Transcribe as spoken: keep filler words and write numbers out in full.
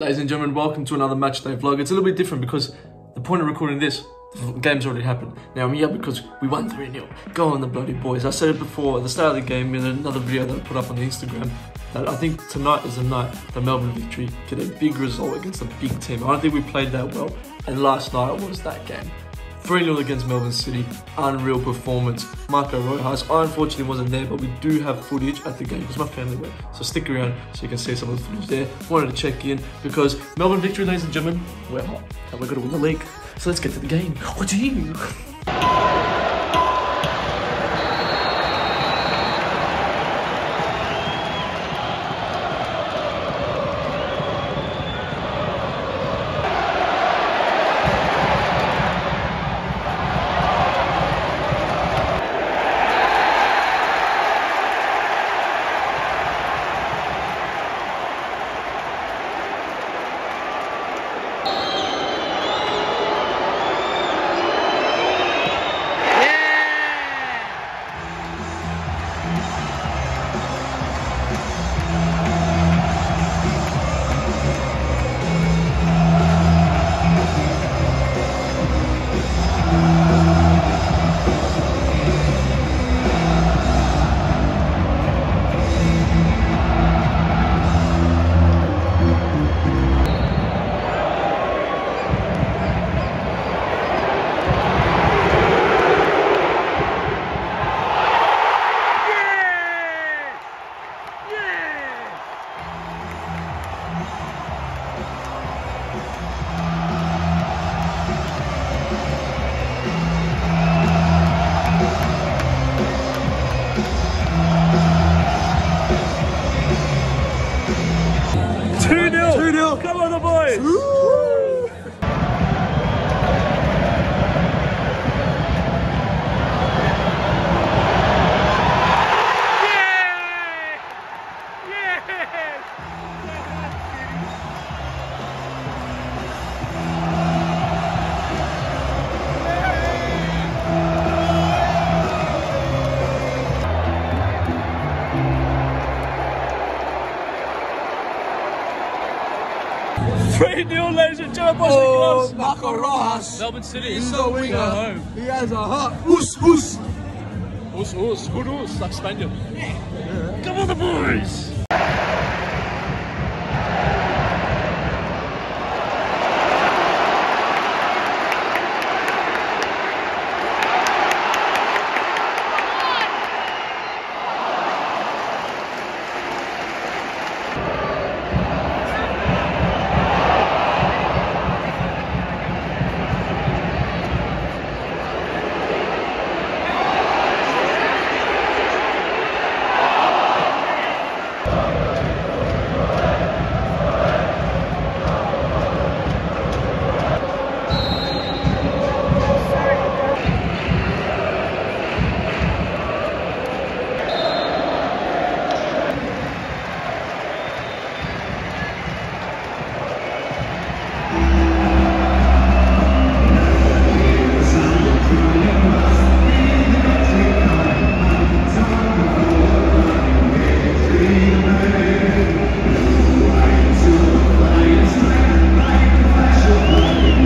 Ladies and gentlemen, welcome to another match day vlog. It's a little bit different because the point of recording this, the game's already happened. Now I'm here because we won three nil. Go on the bloody boys. I said it before at the start of the game in another video that I put up on the Instagram that I think tonight is the night the Melbourne Victory get a big result against a big team. I don't think we played that well, and last night was that game. three nil against Melbourne City, unreal performance. Marco Rojas, I unfortunately wasn't there, but we do have footage at the game because my family went. So stick around so you can see some of the footage there. Wanted to check in because Melbourne Victory, ladies and gentlemen, we're hot and we're going to win the league. So let's get to the game. What do you? Come on the boys! Woo! Yeah! three nil, ladies and gentlemen, boys oh, and Marco Rojas. Melbourne City is the winger. Home. You guys are hot. Us, us. Us, us. Good us. Like Spaniel. Yeah. Yeah. Come on, the boys.